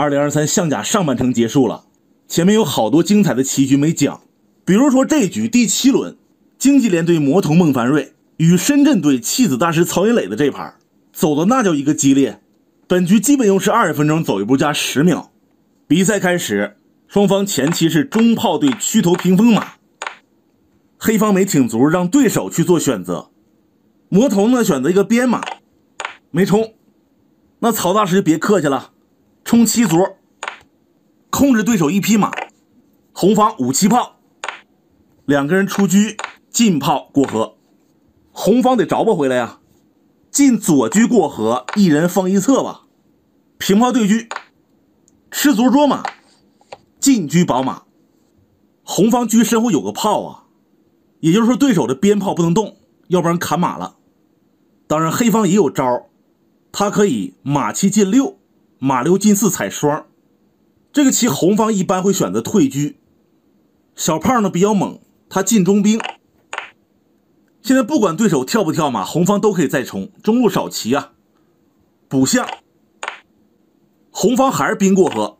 2023象甲上半程结束了，前面有好多精彩的棋局没讲，比如说这局第7轮，经济联队魔童孟凡瑞与深圳队弃子大师曹云磊的这盘，走的那叫一个激烈。本局基本用是20分钟走一步加10秒。比赛开始，双方前期是中炮对驱头屏风马，黑方没挺足，让对手去做选择。魔童呢选择一个边马，没冲。那曹大师别客气了，冲七卒，控制对手一匹马，红方五七炮，两个人出车进炮过河，红方得着吧回来呀，进左车过河，一人放一侧吧，平炮对车，吃卒捉马，进车保马，红方车身后有个炮啊，也就是说对手的边炮不能动，要不然砍马了。当然黑方也有招，他可以马七进六，马六进四踩双，这个棋红方一般会选择退车。小胖呢比较猛，他进中兵。现在不管对手跳不跳马，红方都可以再冲，中路少棋啊。补象，红方还是兵过河。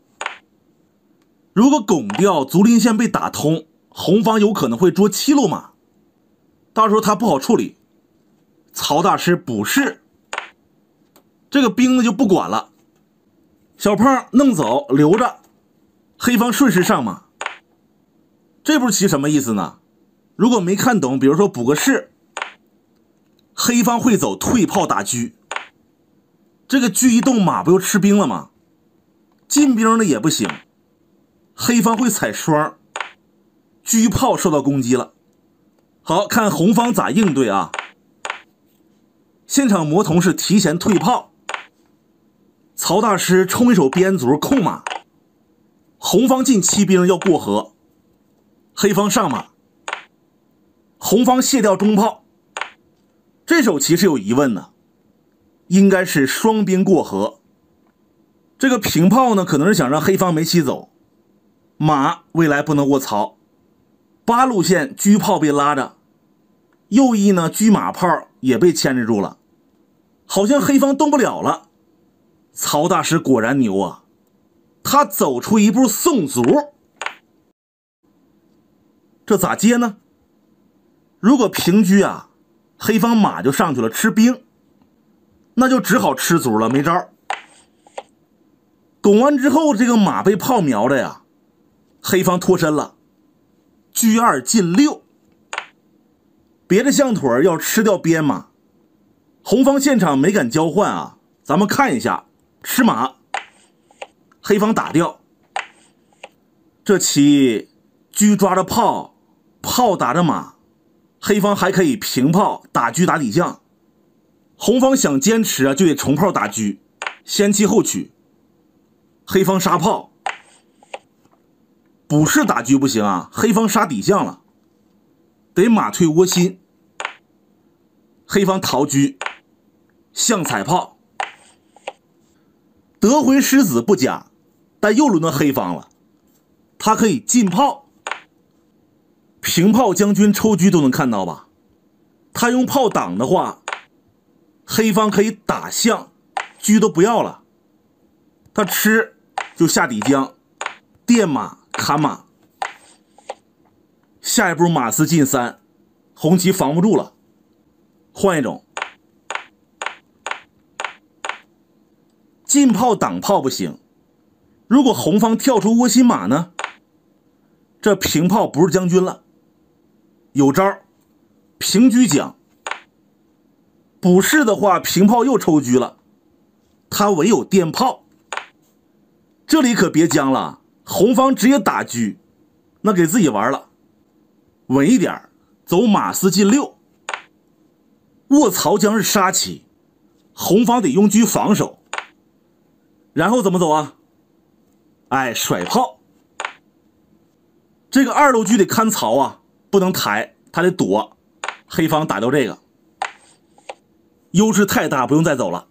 如果拱掉卒林线被打通，红方有可能会捉七路马，到时候他不好处理。曹大师补士。这个兵呢就不管了，小胖弄走留着，黑方顺势上马。这步棋什么意思呢？如果没看懂，比如说补个士，黑方会走退炮打车，这个车一动马不就吃兵了吗？进兵呢也不行，黑方会踩双，车炮受到攻击了。好看红方咋应对啊？现场魔童是提前退炮。曹大师冲一手边卒控马，红方进七兵要过河，黑方上马，红方卸掉中炮。这手棋是有疑问的，应该是双兵过河。这个平炮呢可能是想让黑方没棋走，马未来不能卧槽，八路线车炮被拉着，右翼呢车马炮也被牵制住了，好像黑方动不了了。曹大师果然牛啊，他走出一步送卒，这咋接呢？如果平车啊，黑方马就上去了吃兵，那就只好吃卒了，没招。拱完之后这个马被炮瞄着呀，黑方脱身了，车二进六，别的象腿要吃掉边马，红方现场没敢交换啊，咱们看一下。吃马，黑方打掉，这棋车抓着炮，炮打着马，黑方还可以平炮打车打底象，红方想坚持啊就得重炮打车，先弃后取，黑方杀炮，补士打车不行啊，黑方杀底象了，得马退窝心，黑方逃车，象踩炮。得回失子不假，但又轮到黑方了，他可以进炮，平炮将军抽车都能看到吧，他用炮挡的话，黑方可以打象，车都不要了，他吃就下底将，垫马砍马，下一步马四进三，红旗防不住了，换一种。进炮挡炮不行，如果红方跳出窝心马呢，这平炮不是将军了，有招，平车将，补士的话平炮又抽车了，他唯有垫炮，这里可别将了，红方直接打车，那给自己玩了，稳一点，走马四进六，卧槽将是杀棋，红方得用车防守。然后怎么走啊？哎，甩炮。这个二路车得看曹啊，不能抬，他得躲。黑方打掉这个，优势太大，不用再走了。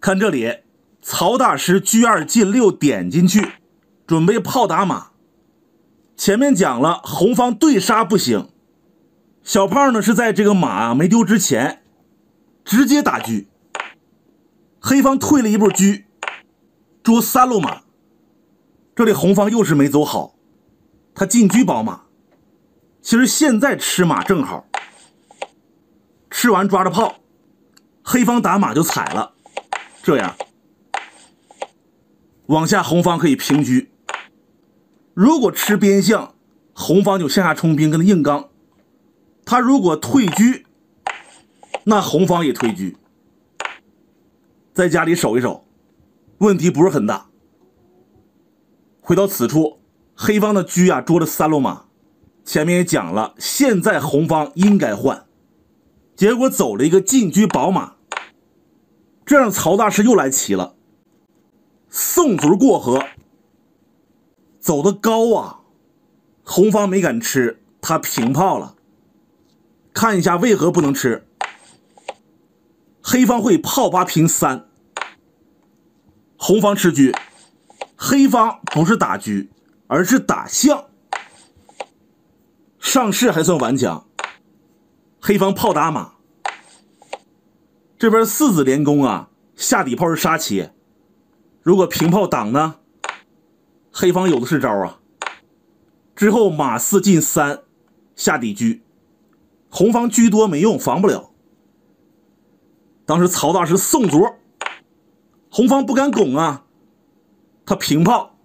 看这里，曹大师车二进六点进去，准备炮打马。前面讲了，红方对杀不行。小胖呢是在这个马没丢之前，直接打车。黑方退了一步车，捉三路马。这里红方又是没走好，他进车保马。其实现在吃马正好，吃完抓着炮，黑方打马就踩了，这样往下红方可以平车。如果吃边象，红方就向下冲兵跟他硬刚。他如果退车，那红方也退车。 在家里守一守，问题不是很大。回到此处，黑方的车捉了三路马，前面也讲了，现在红方应该换，结果走了一个进车保马，这让曹大师又来棋了。送卒过河，走得高啊，红方没敢吃，他平炮了。看一下为何不能吃。 黑方会炮八平三，红方吃车，黑方不是打车，而是打象。上士还算顽强，黑方炮打马，这边四子连攻啊，下底炮是杀棋，如果平炮挡呢，黑方有的是招啊。之后马四进三，下底车，红方车多没用，防不了。 当时曹大师送卒，红方不敢拱啊，他平炮，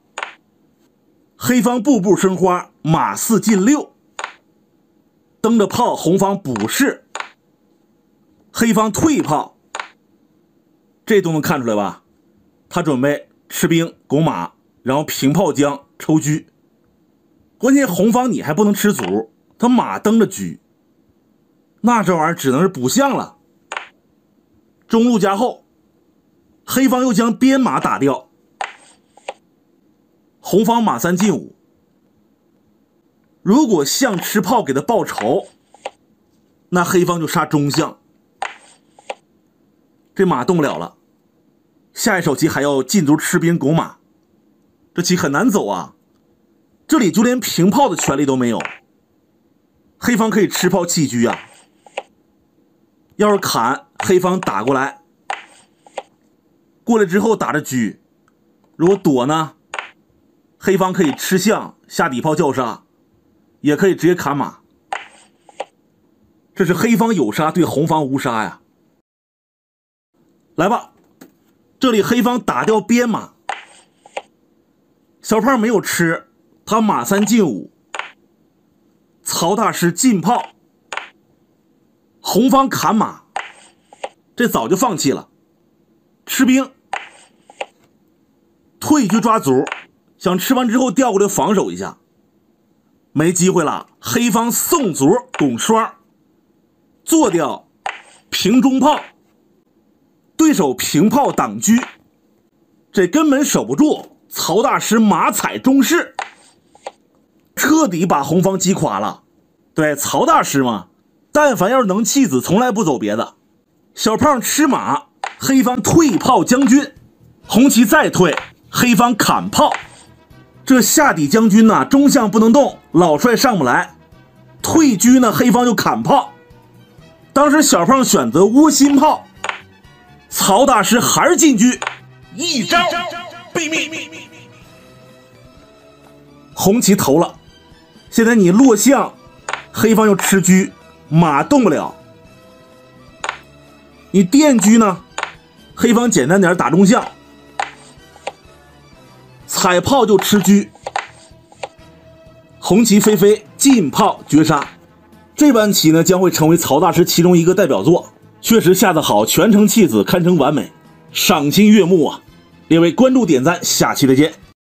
黑方步步生花，马四进六，蹬着炮，红方补士，黑方退炮，这都能看出来吧？他准备吃兵拱马，然后平炮将抽车，关键红方你还不能吃卒，他马蹬着车，那这玩意儿只能是补象了。 中路加后，黑方又将边马打掉，红方马三进五。如果象吃炮给他报仇，那黑方就杀中象。这马动不了了，下一手棋还要进卒吃兵拱马，这棋很难走啊。这里就连平炮的权利都没有，黑方可以吃炮弃车啊。 要是砍，黑方打过来，过来之后打着车，如果躲呢，黑方可以吃象下底炮叫杀，也可以直接砍马。这是黑方有杀对红方无杀呀。来吧，这里黑方打掉边马，小胖没有吃，他马三进五，曹大师进炮。 红方砍马，这早就放弃了。吃兵，退车抓卒，想吃完之后调过来防守一下，没机会了。黑方送卒拱双，做掉平中炮，对手平炮挡车，这根本守不住。曹大师马踩中士，彻底把红方击垮了。对，曹大师嘛。 但凡要是能弃子，从来不走别的。小胖吃马，黑方退炮将军，红旗再退，黑方砍炮。这下底将军呐，中象不能动，老帅上不来。退车呢，黑方就砍炮。当时小胖选择窝心炮，曹大师还是进车，一招毙命。红旗投了，现在你落象，黑方又吃车。 马动不了，你垫车呢？黑方简单点打中象，踩炮就吃车。红旗飞飞进炮绝杀，这盘棋呢将会成为曹大师其中一个代表作，确实下得好，全程弃子堪称完美，赏心悦目啊！列位关注点赞，下期再见。